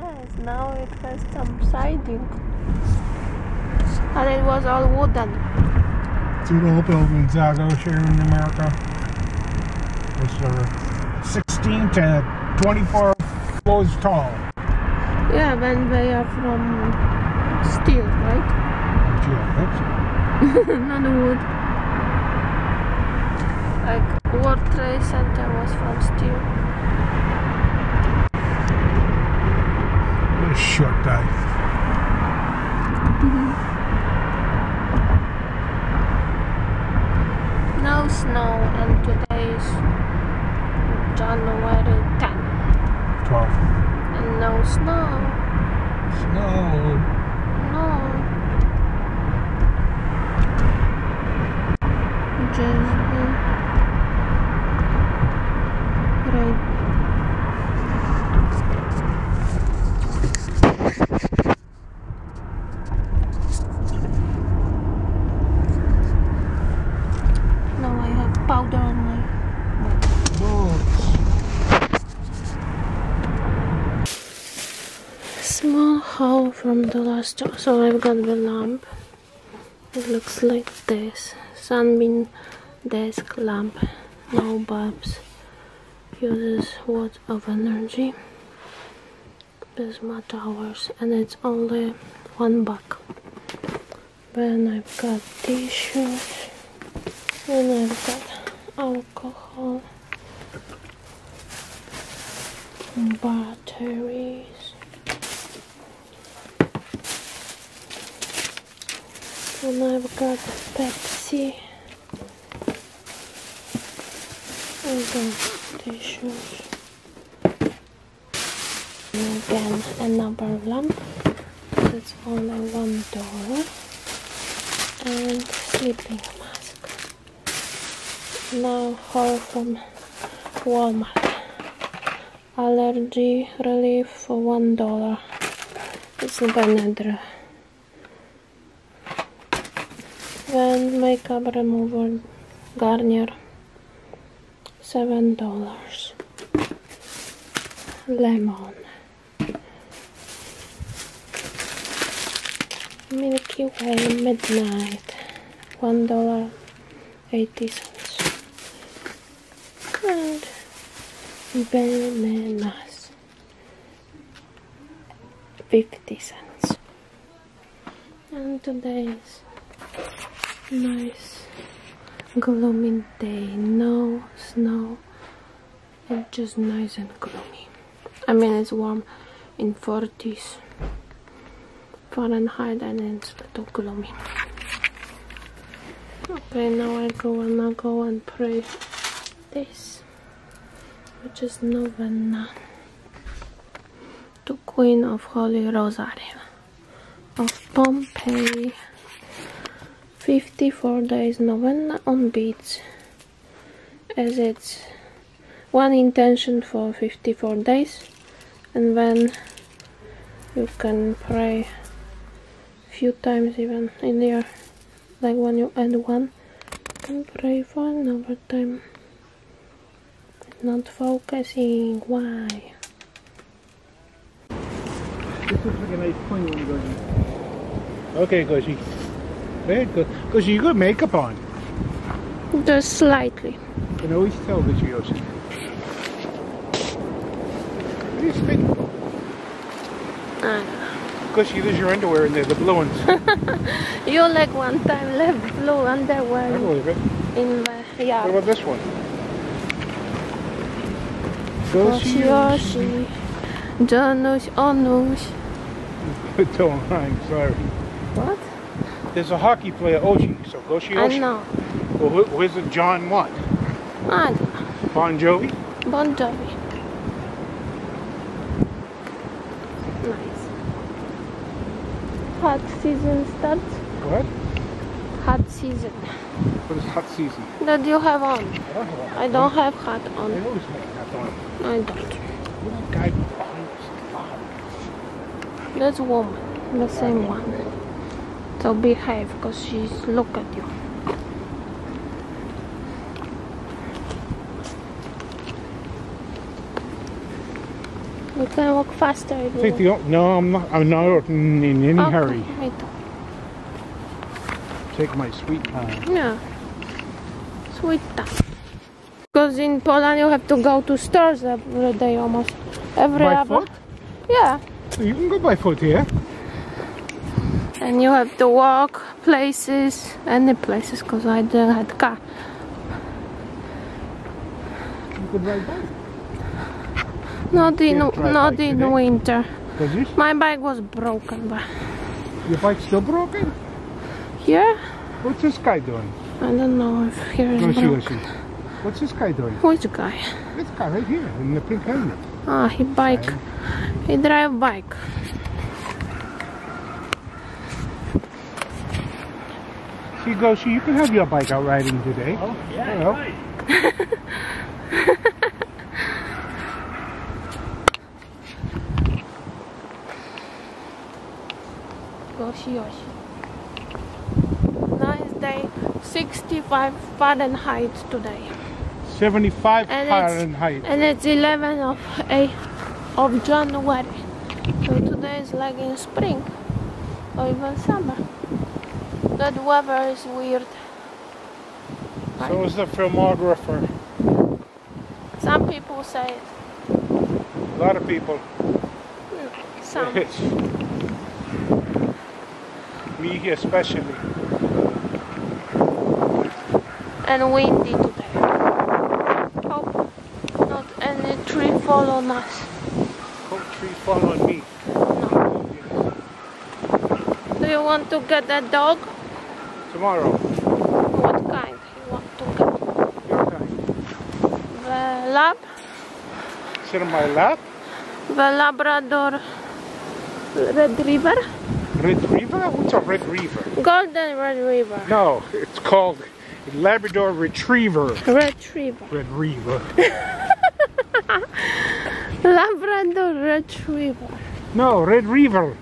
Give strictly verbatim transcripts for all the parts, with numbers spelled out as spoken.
nice. Now it has some siding. And it was all wooden. Two buildings out here in America. Which are sixteen to twenty-four floors tall. Yeah, when they are from steel, right? Yeah, that's it. Not wood. Like World Trade Center was from steel. What a short guy. No snow, and today is January tenth. twelve. And no snow. Snow. No. Just the rain. From the last job. So I've got the lamp. It looks like this. Sunbeam desk lamp. No bulbs. Uses watt of energy. This much hours, and it's only one buck. Then I've got tissues. And I've got alcohol. Batteries. And I've got Pepsi. I've got tissues. And again, another lamp. It's only one dollar. And sleeping mask. Now, haul from Walmart. Allergy relief for one dollar. It's Benadryl. Then makeup remover Garnier, seven dollars. Lemon, Milky Way midnight, one dollar eighty cents. And bananas, fifty cents. And today's nice gloomy day, no snow, it's just nice and gloomy. I mean, it's warm in forties Fahrenheit, and it's too gloomy. Okay, now I go and I go and pray this, which is Novena to Queen of Holy Rosario of Pompeii. fifty-four days novena on beads, as it's one intention for fifty-four days, and then you can pray few times even in the air, like when you end one, you can pray for another time. Not focusing, why? This looks like a nice clean one, Goshi. Okay, Goshi. Very good. Because you got makeup on. Just slightly. You can always tell that you use it. What do you think? Because you lose your underwear in there, the blue ones. You like one time left blue underwear. I believe it. In the yard. What about this one? Goshi Yoshi. Janush Onush. Put on, I'm sorry. What? There's a hockey player, Oshi, so Goshi Oshi. I know. Well, who, who is it? John what? I don't know. Bon Jovi? Bon Jovi. Nice. Hot season starts. What? Hot season. What is hot season? That you have on. I don't have, I don't have hot on. I always have hot on. I don't. What guy behind us? That's woman, the same one. So behave, because she's look at you. We're gonna walk faster. Take the no, I'm not. I'm not in any okay, hurry. Right. Take my sweet time. No, sweet time. Because in Poland you have to go to stores every day, almost every. By foot? Yeah. So you can go by foot here. Yeah? And you have to walk places, any places, because I didn't have a car. You could ride bike. Not in, not in winter. My bike was broken. But your bike's still broken? Yeah. What's this guy doing? I don't know if here is broken. What's this guy doing? Which guy? This guy right here, in the pink helmet. Ah, he bike. He drive bike. See, Goshi, you can have your bike out riding today. Oh, yeah, you right. Goshi, Yoshi. Nice day, sixty-five Fahrenheit today. seventy-five and Fahrenheit. It's, and it's eleventh of January. So today is like in spring or even summer. That weather is weird. So is the filmographer. Some people say it. A lot of people. Some. Me especially. And windy today. Hope not any tree fall on us. Hope tree fall on me. No. Do you want to get a dog? Tomorrow. What kind you want to get? Your kind. The lab. Is it my lab? The Labrador Retriever. Retriever? What's a Retriever? Golden Retriever. No, it's called Labrador Retriever. Retriever. Retriever. Labrador Retriever. No, Retriever.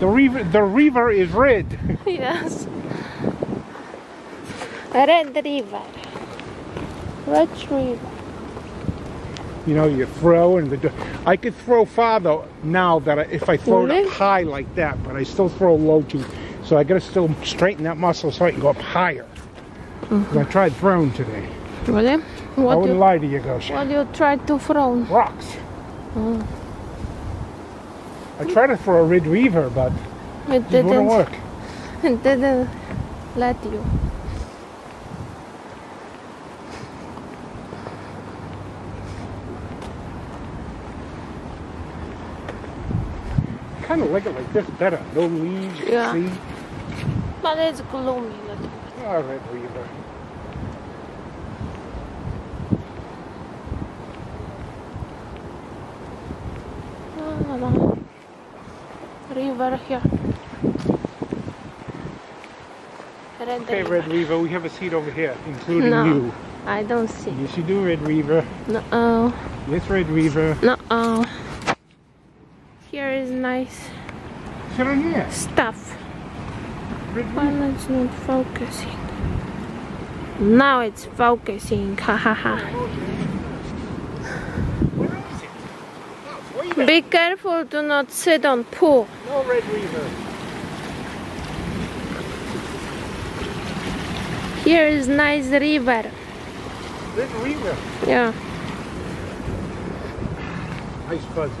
The river, the river is red. Yes. Red river. Red river. You know, you throw and the. I could throw far though now that I, if I throw really? It up high like that, but I still throw low too. So I gotta still straighten that muscle so I can go up higher. Mm -hmm. I tried throwing today. Really? What I wouldn't you, lie to you, Gosha. What do you try to throw? Rocks. Mm. I tried to throw a retriever, but it, it didn't wouldn't work. It didn't let you. I kind of like it like this better. No leaves, yeah. See? But it's gloomy a little bit. Oh, retriever. La, la, la. River here. Red okay, river. Red Reaver, we have a seat over here, including no, you. I don't see. Yes, you do, Red Reaver. No. Oh. Yes, Red Reaver. No. Oh. Here is nice. Sit on here. Stuff. Red Why Reaver. It's not focusing? Now it's focusing. Ha ha ha. Be careful, do not sit on pool. No Red Reaver. Here is nice river. Red Reaver? Yeah. Nice fuzzy.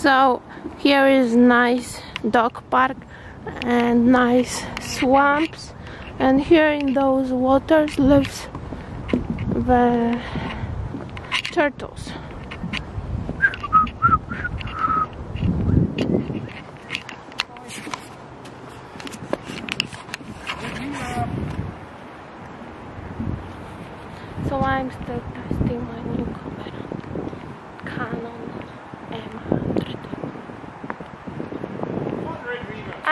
So here is nice dog park and nice swamps, and here in those waters lives the turtles. So I'm still testing my new camera, Canon M one hundred.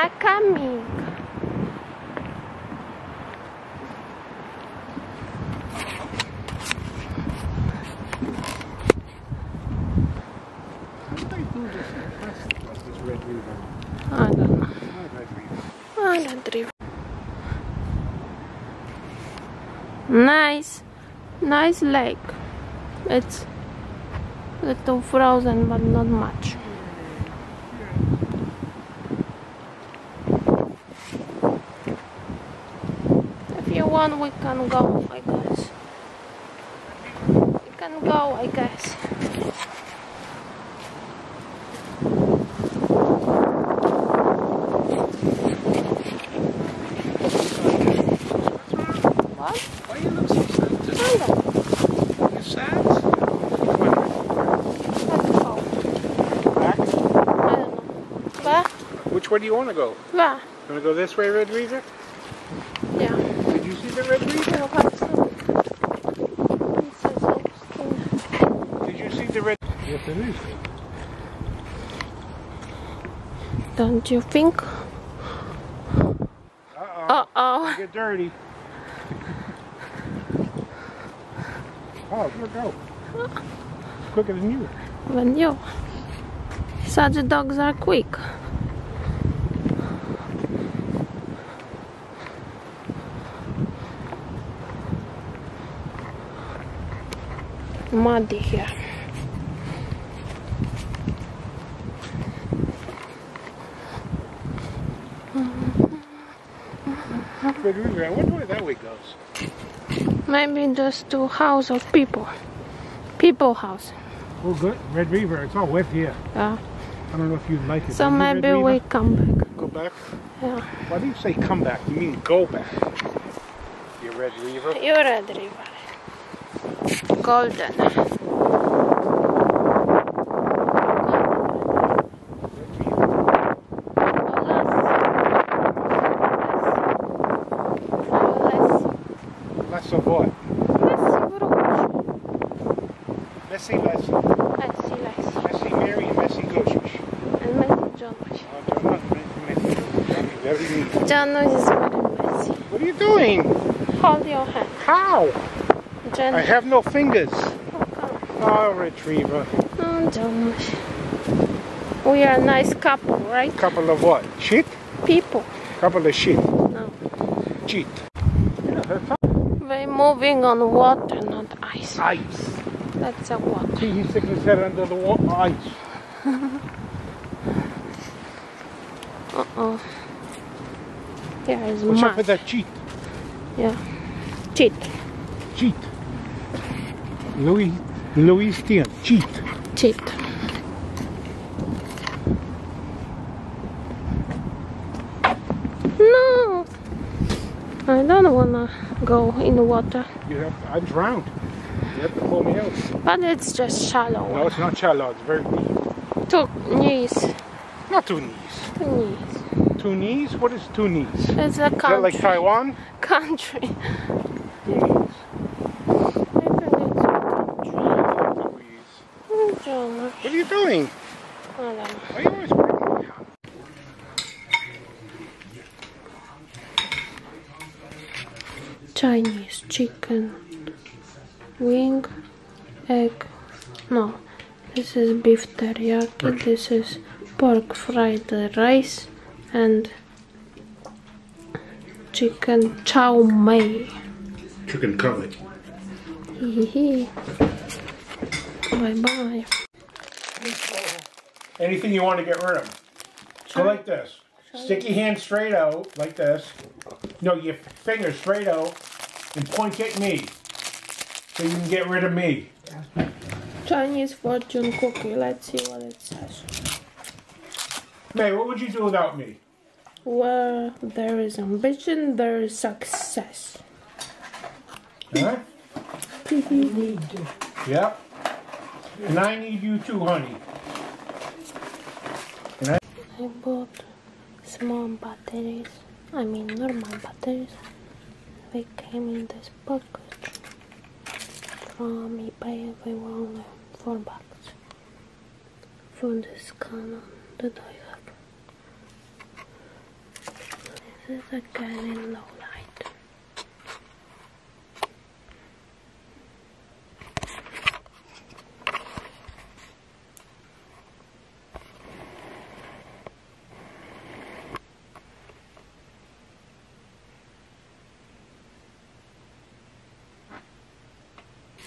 I'm coming. nice lake. It's a little frozen, but not much. If you want, we can go, I guess. We can go, I guess. Where do you want to go? Yeah. You want to go this way, Red Reaver? Yeah. Did you see the Red Reaver? Did you see the Red Reaver? Yes, it is. Don't you think? Uh-oh. Uh-oh. Get dirty. Oh, look out. It's quicker than you. Than you. Such dogs are quick. Muddy here. Red River, I wonder where that way goes. Maybe just to house of people. People house. Oh good, Red River, it's all wet here. Yeah. I don't know if you like it. So maybe we come back. Go back? Yeah. Why do you say come back? You mean go back. You Red River? You Red River. Golden. Less of what? Messy, messy. Messy, messy. Messy Mary and messy Goshish. And messy Johnny. Oh, John, messy. Johnny, very neat. Johnny is very messy. What are you doing? Hold your hand. How? Jen. I have no fingers. Oh, oh Retriever. Oh, Josh. We are a nice couple, right? Couple of what? Shit? People. Couple of shit. No. Cheat. We're moving on water, not ice. Ice. That's a water. See, he sticks his head under the water. Ice. Uh-oh. There is much. Watch out for that cheat. Yeah. Cheat. Cheat. Louis, Louis Stein, cheat. Cheat. No, I don't wanna go in the water. You have to, I drowned. You have to pull me out. But it's just shallow. No, it's not shallow. It's very deep. Two knees. Not two knees. Two knees. Two knees. What is two knees? It's a country. Is that like Taiwan? Country. Two knees. What are you doing? Oh, no. Why are you always breaking down? Chinese chicken wing, egg. No, this is beef teriyaki. Right. This is pork fried rice and chicken chow mein. Chicken cutlet. Bye bye. Anything you want to get rid of. Go like this. Stick your hand straight out, like this. No, your finger straight out and point at me. So you can get rid of me. Chinese fortune cookie. Let's see what it says. May, what would you do without me? Well, there is ambition, there is success. Huh? Yeah. And I need you too, honey. Can I? I bought small batteries. I mean, normal batteries. They came in this package from eBay. They were only four bucks for this Canon that I have. This is a Canon low light.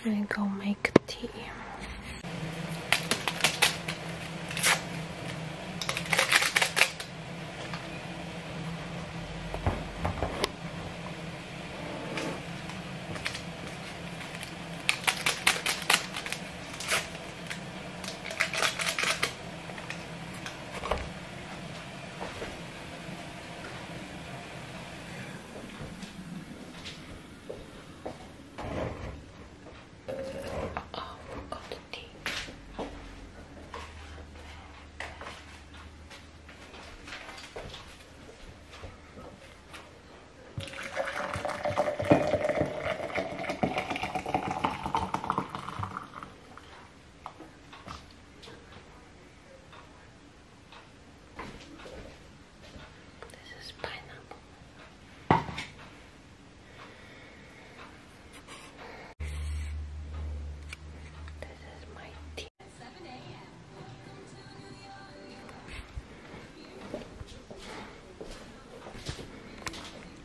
I'm gonna go make tea.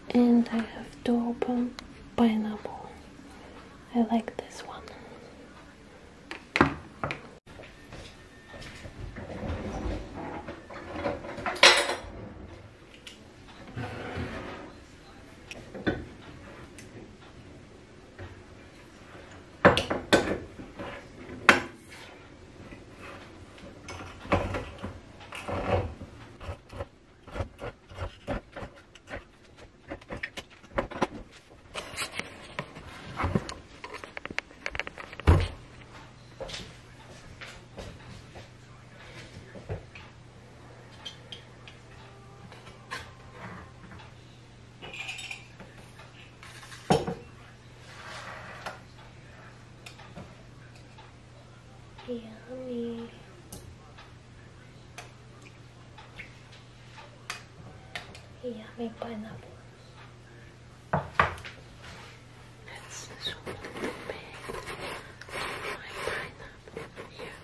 And I have to open pineapple. I like this one. Yummy. Yummy pineapple. That's so big. My pineapple here.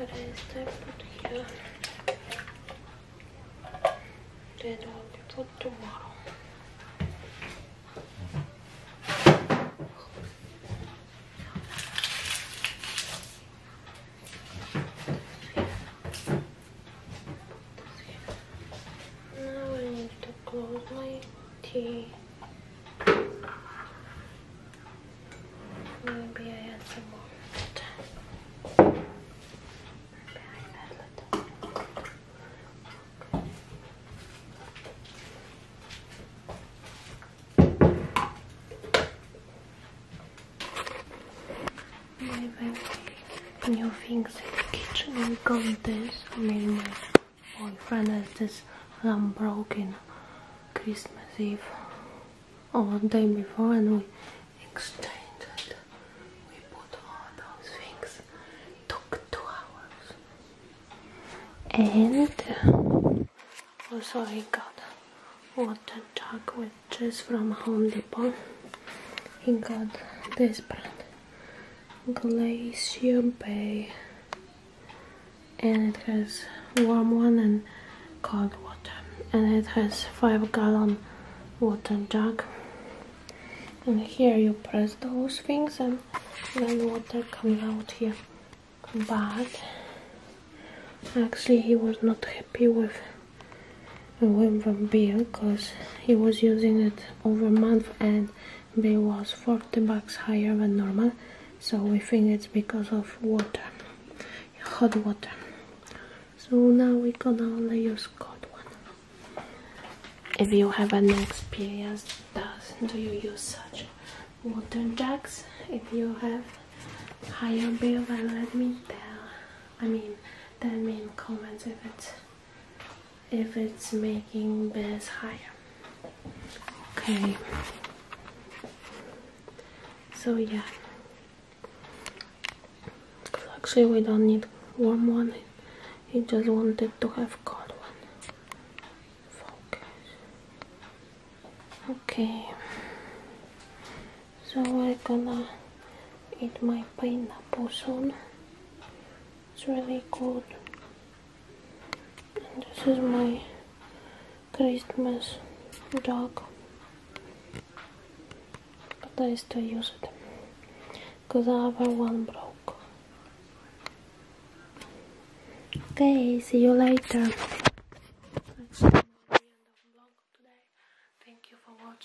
Rest I put here, then will be put tomorrow. Now I need to close my tea. Maybe I add some more. New things in the kitchen. We got this. I mean, my boyfriend has this lamb broken Christmas Eve or oh, the day before, and we exchanged it. We put all those things. It took two hours. And also I got water jug, which is from Home Depot. He got this brand, Glacier Bay, and it has warm one and cold water, and it has five gallon water jug, and here you press those things and then water comes out here. But actually he was not happy with with the bill, because he was using it over a month and bill was forty bucks higher than normal. So we think it's because of water, hot water. So now we're gonna only use cold one. If you have an experience, does do you use such water jugs? If you have higher bill, then let me tell. I mean, tell me in comments if it's if it's making bills higher. Okay. So yeah. Actually, we don't need warm one, he just wanted to have cold one. Okay, so we're gonna eat my pineapple soon. It's really good. And this is my Christmas dog, but I still use it because the other one broke. Okay, see you later.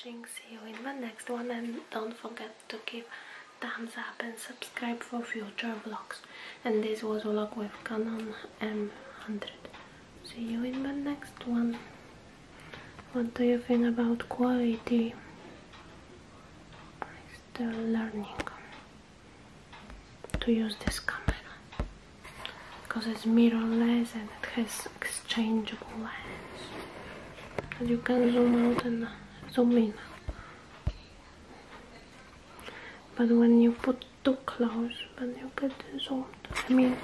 See you in the next one, and don't forget to give thumbs up and subscribe for future vlogs. And this was a vlog with Canon M one hundred. See you in the next one. What do you think about quality? I'm still learning to use this camera because it's mirrorless and it has exchangeable lens, and you can zoom out and zoom in. But when you put too close, then you get zoomed. I mean